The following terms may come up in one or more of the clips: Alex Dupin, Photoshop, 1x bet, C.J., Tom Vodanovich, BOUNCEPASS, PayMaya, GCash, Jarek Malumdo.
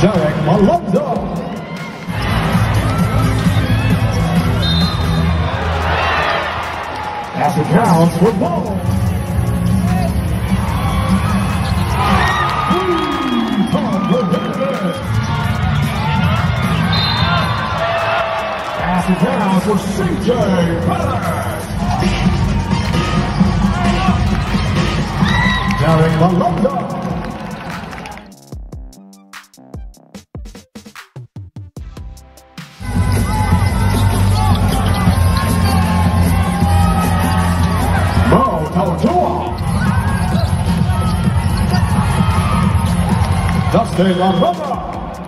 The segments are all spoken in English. Jarek Malumdo. That's the count for ball. Tom Vodanovich. That's the count for C.J. Jarek Malumdo. They got out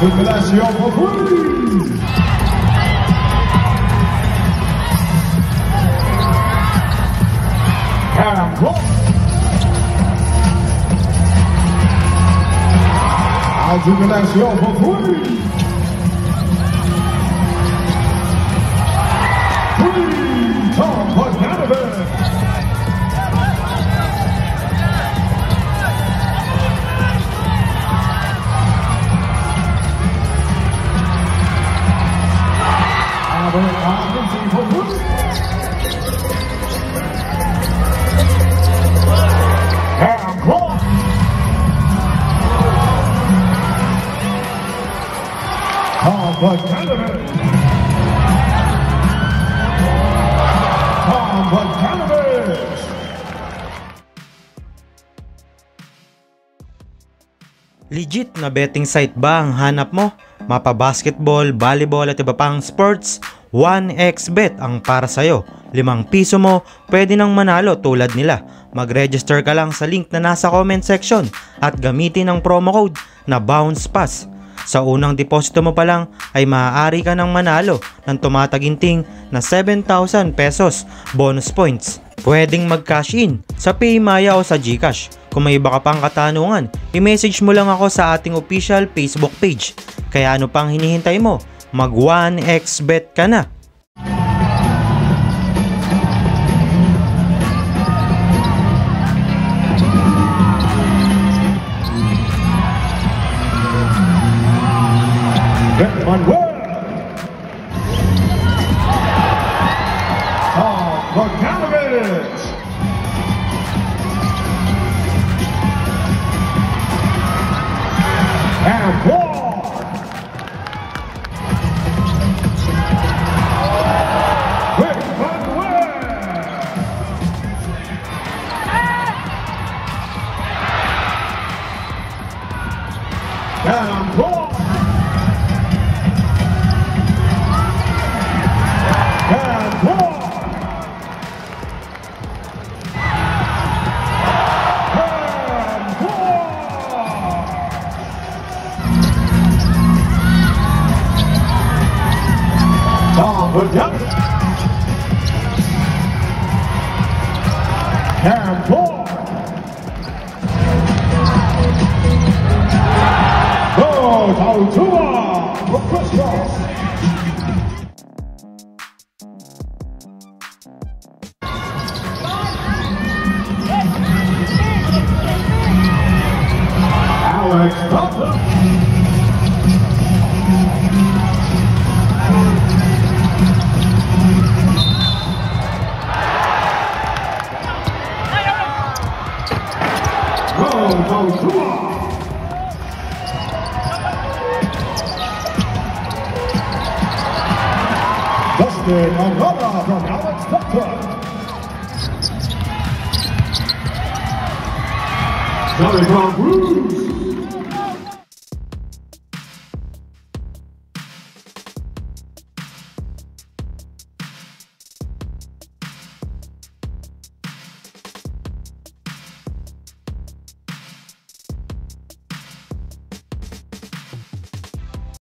to Palacio for free. And close. Out to Palacio for free. Free Tom Vodanovich. Tom Vodanovich. Legit na betting site ba ang hanap mo? Mapa basketball, volleyball at iba pang sports? 1x bet ang para sa'yo. 5 piso mo, pwede nang manalo tulad nila. Mag-register ka lang sa link na nasa comment section at gamitin ang promo code na BOUNCEPASS. Sa unang deposito mo pa lang ay maaari ka nang manalo ng tumataginting na 7,000 pesos bonus points. Pwedeng mag-cash in sa PayMaya o sa GCash. Kung may iba ka pang katanungan, i-message mo lang ako sa ating official Facebook page. Kaya ano pang hinihintay mo? Mag 1x bet ka na! Alex Dupin. Busted another from Alex Dupin. Coming from Bruce.